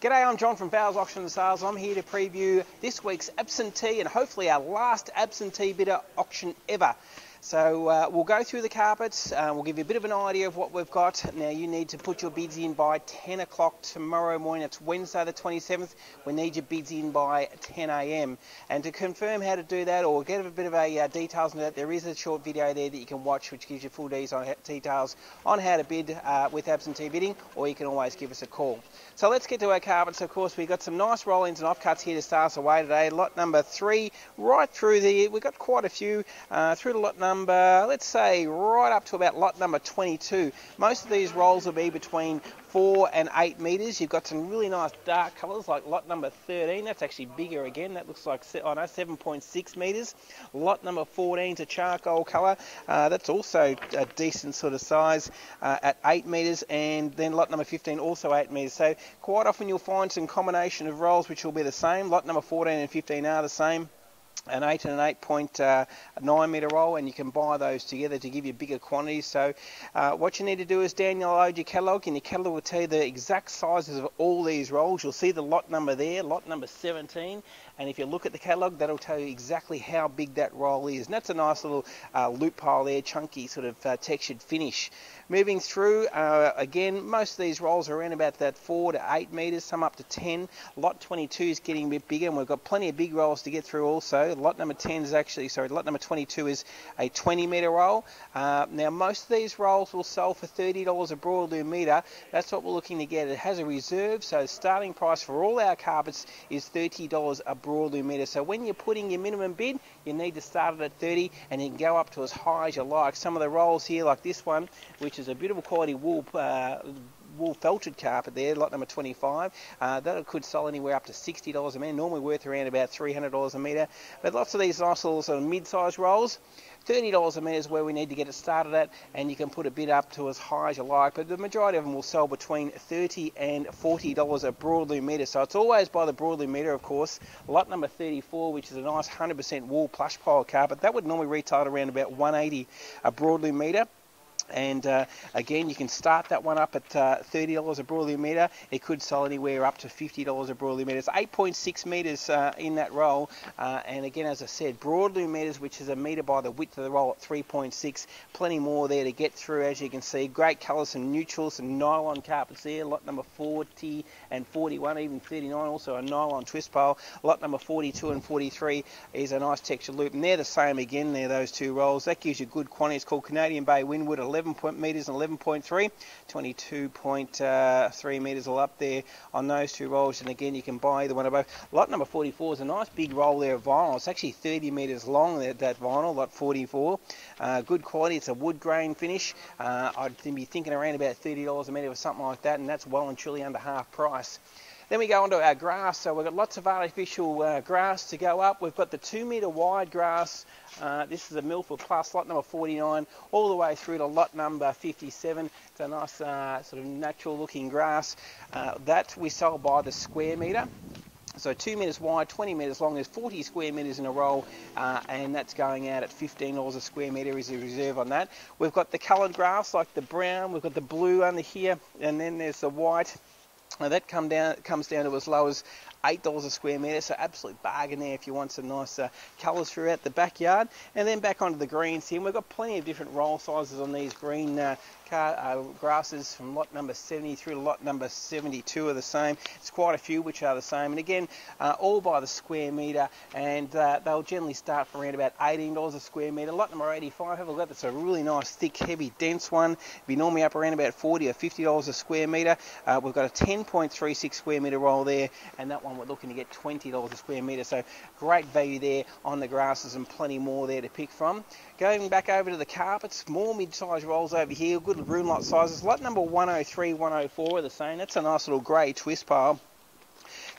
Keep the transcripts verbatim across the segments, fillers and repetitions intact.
G'day, I'm John from Fowles Auctions and Sales. I'm here to preview this week's absentee and hopefully our last absentee bidder auction ever. So uh, we'll go through the carpets, uh, we'll give you a bit of an idea of what we've got. Now you need to put your bids in by ten o'clock tomorrow morning. It's Wednesday the twenty-seventh. We need your bids in by ten A M And to confirm how to do that or get a bit of a uh, details on that, there is a short video there that you can watch which gives you full details on how to bid uh, with absentee bidding, or you can always give us a call. So let's get to our carpets. Of course, we've got some nice roll-ins and offcuts here to start us away today. Lot number three, right through the, we've got quite a few, uh, through to lot number, let's say right up to about lot number twenty-two. Most of these rolls will be between four and eight metres. You've got some really nice dark colours like lot number thirteen. That's actually bigger again. That looks like, I know, seven point six metres. Lot number fourteen is a charcoal colour. Uh, that's also a decent sort of size uh, at eight metres. And then lot number fifteen, also eight metres. So quite often you'll find some combination of rolls which will be the same. Lot number fourteen and fifteen are the same. An eight and an eight point nine metre roll, and you can buy those together to give you bigger quantities. So uh, what you need to do is download your catalogue, and your catalogue will tell you the exact sizes of all these rolls. You'll see the lot number there, lot number seventeen, and if you look at the catalogue, that'll tell you exactly how big that roll is. And that's a nice little uh, loophole there, chunky sort of uh, textured finish. Moving through, uh, again, most of these rolls are around about that four to eight metres, some up to ten. Lot twenty-two is getting a bit bigger, and we've got plenty of big rolls to get through also. Lot number ten is actually, sorry, lot number twenty-two is a twenty metre roll. Uh, now, most of these rolls will sell for thirty dollars a broadloom metre. That's what we're looking to get. It has a reserve, so the starting price for all our carpets is thirty dollars a broadloom metre. So when you're putting your minimum bid, you need to start it at thirty, and you can go up to as high as you like. Some of the rolls here, like this one, which is a beautiful quality wool, uh, wool felted carpet there, lot number twenty-five. Uh, that could sell anywhere up to sixty dollars a metre, normally worth around about three hundred dollars a metre. But lots of these nice little sort of mid-sized rolls, thirty dollars a metre is where we need to get it started at, and you can put a bid up to as high as you like. But the majority of them will sell between thirty and forty dollars a broadloom metre. So it's always by the broadloom metre, of course. Lot number thirty-four, which is a nice one hundred percent wool plush pile carpet, that would normally retail at around about one hundred eighty dollars a broadloom metre. And uh, again, you can start that one up at uh, thirty dollars a broadloom metre. It could sell anywhere up to fifty dollars a broadloom metre. It's eight point six metres uh, in that roll. Uh, and again, as I said, broadloom metres, which is a metre by the width of the roll at three point six. Plenty more there to get through, as you can see. Great colours, some neutrals, some nylon carpets there. Lot number forty and forty-one, even thirty-nine, also a nylon twist pole. Lot number forty-two and forty-three is a nice texture loop. And they're the same again, they're those two rolls. That gives you good quantity. It's called Canadian Bay Windward, eleven metres and eleven point three, twenty-two point three metres all up there on those two rolls. And again, you can buy either one of both. Lot number forty-four is a nice big roll there of vinyl. It's actually thirty metres long, that, that vinyl, lot forty-four. Uh, good quality. It's a wood grain finish. Uh, I'd be thinking around about thirty dollars a metre or something like that, and that's well and truly under half price. Then we go on to our grass. So we've got lots of artificial uh, grass to go up. We've got the two metre wide grass. Uh, this is a Milford Plus, lot number forty-nine, all the way through to lot number fifty-seven. It's a nice uh, sort of natural looking grass. Uh, that we sell by the square metre. So two metres wide, twenty metres long, there's forty square metres in a roll, uh, and that's going out at fifteen dollars a square metre is the reserve on that. We've got the coloured grass, like the brown, we've got the blue under here, and then there's the white. Now that come down, comes down to as low as eight dollars a square metre, so absolute bargain there if you want some nice uh, colours throughout the backyard. And then back onto the greens here, and we've got plenty of different roll sizes on these green uh, car, uh, grasses from lot number seventy through to lot number seventy-two are the same. It's quite a few which are the same, and again, uh, all by the square metre, and uh, they'll generally start from around about eighteen dollars a square metre. Lot number eighty-five, have a look at that, it's a really nice, thick, heavy, dense one. It'll be normally up around about forty or fifty dollars a square metre. Uh, we've got a ten point three six square metre roll there, and that one we're looking to get twenty dollars a square metre, so great value there on the grasses and plenty more there to pick from. Going back over to the carpets, more mid-sized rolls over here, good room lot sizes. Lot number one oh three, one oh four are the same. That's a nice little grey twist pile.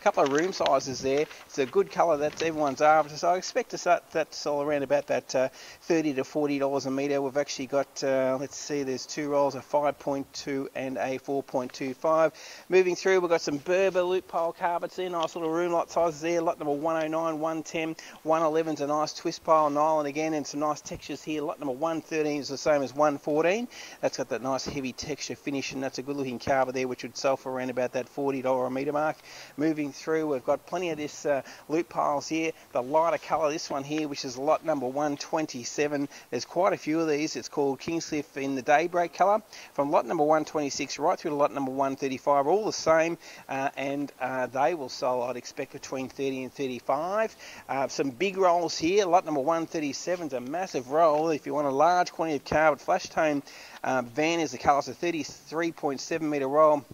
a couple of room sizes there. It's a good colour, that's everyone's after. So I expect to start, that's all around about that uh, thirty to forty dollars a metre. We've actually got, uh, let's see, there's two rolls, a five point two and a four point two five. Moving through, we've got some Berber loop pile carpets there, nice little room lot sizes there. Lot number one oh nine, one ten, one eleven is a nice twist pile nylon again, and some nice textures here. Lot number one thirteen is the same as one fourteen. That's got that nice heavy texture finish, and that's a good looking carpet there, which would sell for around about that forty dollars a metre mark. Moving through, we've got plenty of this uh, loop piles here. The lighter colour, this one here, which is lot number one twenty-seven. There's quite a few of these. It's called Kingscliff in the Daybreak colour. From lot number one twenty-six right through to lot number one thirty-five, all the same, uh, and uh, they will sell, I'd expect, between thirty and thirty-five. Uh, some big rolls here. Lot number one thirty-seven is a massive roll. If you want a large quantity of carpet, flash tone uh, van is the colour. It's a thirty-three point seven metre roll.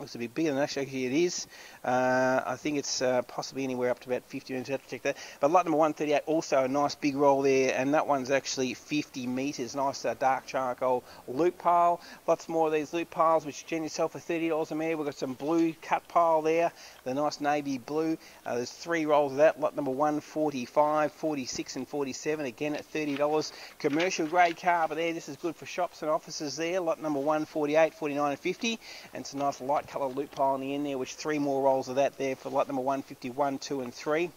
Looks a bit bigger than actually it is. Uh, I think it's uh, possibly anywhere up to about fifty minutes. I have to check that. But lot number one thirty-eight, also a nice big roll there, and that one's actually fifty metres. Nice uh, dark charcoal loop pile. Lots more of these loop piles, which generally sell for thirty dollars a metre. We've got some blue cut pile there, the nice navy blue. Uh, there's three rolls of that. Lot number one forty-five, forty-six, and forty-seven. Again at thirty dollars. Commercial grade carpet there. This is good for shops and offices there. Lot number one forty-eight, forty-nine, and fifty. And it's a nice light colour loop pile in the end there, which three more rolls of that there for lot number one fifty-one, two and three.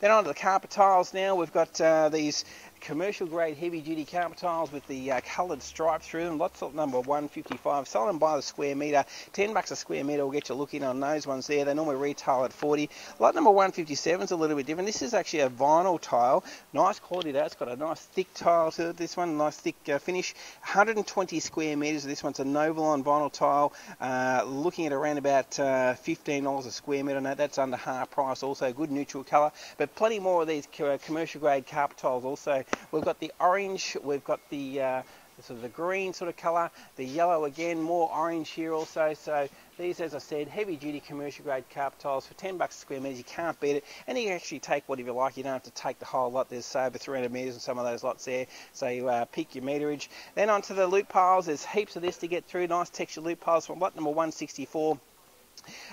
Then onto the carpet tiles now. We've got uh, these commercial grade heavy duty carpet tiles with the uh, coloured stripe through them. Lots of number one fifty-five. Sell them by the square metre. ten bucks a square metre will get you a look in on those ones there. They normally retail at forty. Lot number one fifty-seven is a little bit different. This is actually a vinyl tile. Nice quality there. It's got a nice thick tile to it. This one, nice thick uh, finish. one hundred twenty square metres. This one's a Novolon vinyl tile. Uh, looking at around about uh, fifteen dollars a square metre. No, that's under half price. Also good neutral colour. But plenty more of these commercial grade carpet tiles also. We've got the orange, we've got the uh, sort of the green sort of colour, the yellow again, more orange here also. So these, as I said, heavy duty commercial grade carpet tiles for ten bucks a square metre. You can't beat it, and you can actually take whatever you like. You don't have to take the whole lot. There's over three hundred metres in some of those lots there, so you uh, peak your meterage. Then onto the loop piles. There's heaps of this to get through. Nice texture loop piles from lot number one sixty-four.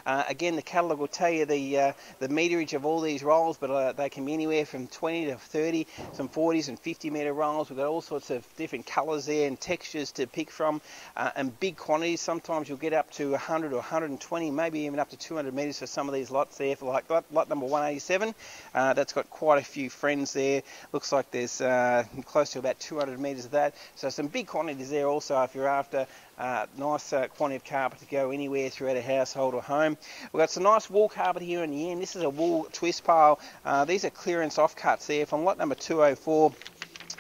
Uh, again, the catalogue will tell you the uh, the meterage of all these rolls, but uh, they can be anywhere from twenty to thirty, some forties and fifty metre rolls. We've got all sorts of different colours there and textures to pick from, uh, and big quantities. Sometimes you'll get up to one hundred or one twenty, maybe even up to two hundred metres for some of these lots there. For like lot, lot number one eighty-seven, uh, that's got quite a few friends there. Looks like there's uh, close to about two hundred metres of that. So some big quantities there also if you're after Uh, nice uh, quantity of carpet to go anywhere throughout a household or home. We've got some nice wool carpet here in the end. This is a wool twist pile. Uh, these are clearance off cuts there from lot number two oh four.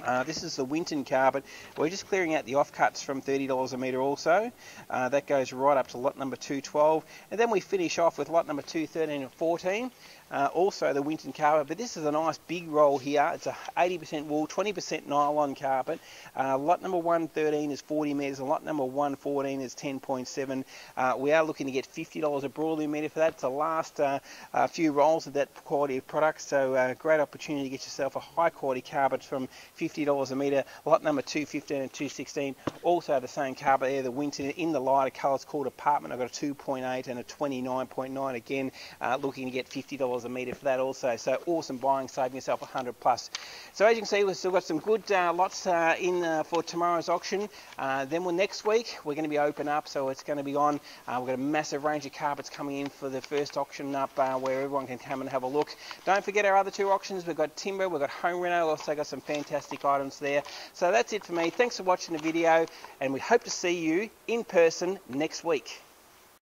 Uh, this is the Winton carpet. We're just clearing out the offcuts from thirty dollars a metre also. Uh, that goes right up to lot number two twelve. And then we finish off with lot number two thirteen and fourteen. Uh, also the Winton carpet, but this is a nice big roll here. It's a eighty percent wool, twenty percent nylon carpet. Uh, lot number one thirteen is forty metres and lot number one fourteen is ten point seven. Uh, we are looking to get fifty dollars a broadloom metre for that. It's the last uh, uh, few rolls of that quality of product, so a uh, great opportunity to get yourself a high quality carpet from fifty dollars a metre. Lot number two fifteen and two sixteen, also the same carpet there, the Winton in the lighter colours called Apartment. I've got a two point eight and a twenty-nine point nine, again uh, looking to get fifty dollars a metre for that also. So awesome buying, saving yourself one hundred plus. So as you can see, we've still got some good uh, lots uh, in uh, for tomorrow's auction. Uh, then we'll, next week we're going to be open up, so it's going to be on. Uh, we've got a massive range of carpets coming in for the first auction up uh, where everyone can come and have a look. Don't forget our other two auctions. We've got timber, we've got home reno, we've also got some fantastic items there. So that's it for me. Thanks for watching the video, and we hope to see you in person next week.